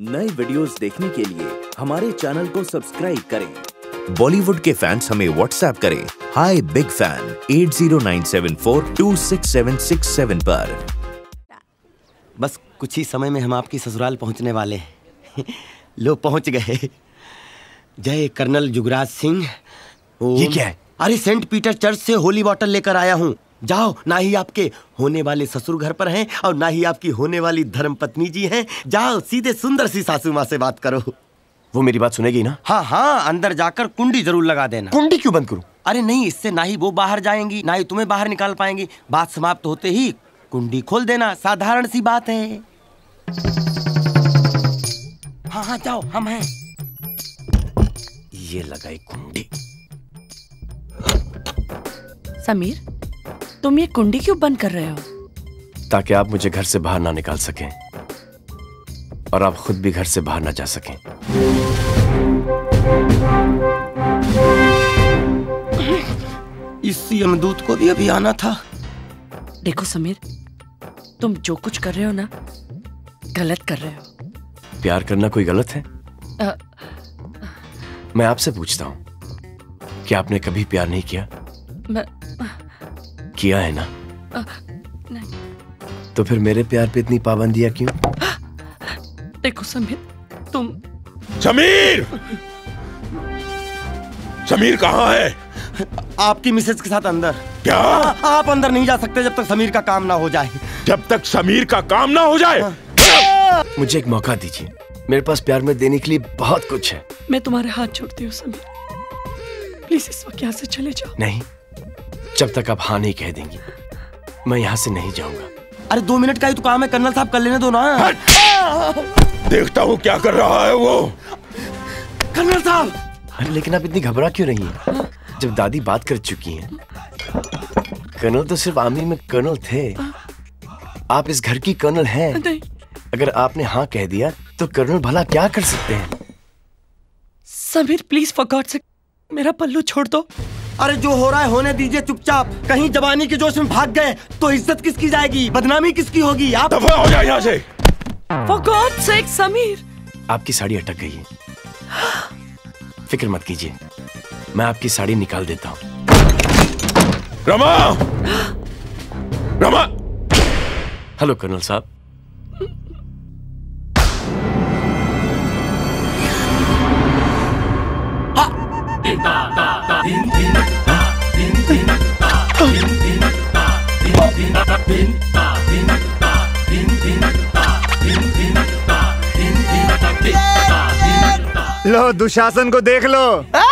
नए वीडियोस देखने के लिए हमारे चैनल को सब्सक्राइब करें। बॉलीवुड के फैंस हमें व्हाट्सएप करें हाय बिग फैन 8097426767 पर। बस कुछ ही समय में हम आपकी ससुराल पहुंचने वाले हैं। लो पहुंच गए। जय कर्नल जुगराज सिंह। ये क्या है? अरे सेंट पीटर चर्च से होली वाटर लेकर आया हूँ। जाओ, ना ही आपके होने वाले ससुर घर पर हैं और ना ही आपकी होने वाली धर्मपत्नी जी हैं। जाओ सीधे सुंदर सी सासू माँ से बात करो। वो मेरी बात सुनेगी ना? हाँ हाँ, अंदर जाकर कुंडी जरूर लगा देना। कुंडी क्यों बंद करूं? अरे नहीं, इससे ना ही वो बाहर जाएंगी ना ही तुम्हें बाहर निकाल पाएंगी। बात समाप्त होते ही कुंडी खोल देना, साधारण सी बात है। हाँ हाँ जाओ, हम हैं। ये लगाई कुंडी। समीर, तुम ये कुंडी क्यों बंद कर रहे हो? ताकि आप मुझे घर से बाहर ना निकाल सकें और आप खुद भी घर से बाहर ना जा सकें। इस यमदूत को भी अभी आना था। देखो समीर, तुम जो कुछ कर रहे हो ना, गलत कर रहे हो। प्यार करना कोई गलत है? मैं आपसे पूछता हूँ, क्या आपने कभी प्यार नहीं किया? किया है ना? नहीं। तो फिर मेरे प्यार पे इतनी पाबंदियां क्यों? देखो समीर, तुम। समीर! समीर कहाँ है? आपकी मिसेज के साथ अंदर। क्या? आप अंदर नहीं जा सकते जब तक समीर का काम ना हो जाए। जब तक समीर का काम ना हो जाए? हाँ। मुझे एक मौका दीजिए, मेरे पास प्यार में देने के लिए बहुत कुछ है। मैं तुम्हारे हाथ जोड़ती हूँ समीर, प्लीज इस वक्त यहाँ से चले जाओ। नहीं, जब तक आप हाँ नहीं कह देंगी मैं यहाँ से नहीं जाऊँगा। अरे 2 मिनट का ही तो काम है, कर्नल साहब कर लेने दो ना। देखता हूँ क्या कर रहा है वो। कर्नल साहब! लेकिन आप इतनी घबरा क्यों रही है जब दादी बात कर चुकी हैं? कर्नल तो सिर्फ आर्मी में कर्नल थे, आप इस घर की कर्नल हैं। अगर आपने हाँ कह दिया तो कर्नल भला क्या कर सकते हैं? समीर प्लीज फॉर गॉड से मेरा पल्लू छोड़ दो। अरे जो हो रहा है होने दीजिए चुपचाप। कहीं जवानी के जोश में भाग गए तो इज्जत किसकी जाएगी, बदनामी किसकी होगी? आप दफा हो जाए यहाँ से। फॉर गॉड से समीर, आपकी साड़ी अटक गई है। फिक्र मत कीजिए, मैं आपकी साड़ी निकाल देता हूँ। रमा! रमा! हेलो कर्नल साहब। लो दुशासन को देख लो।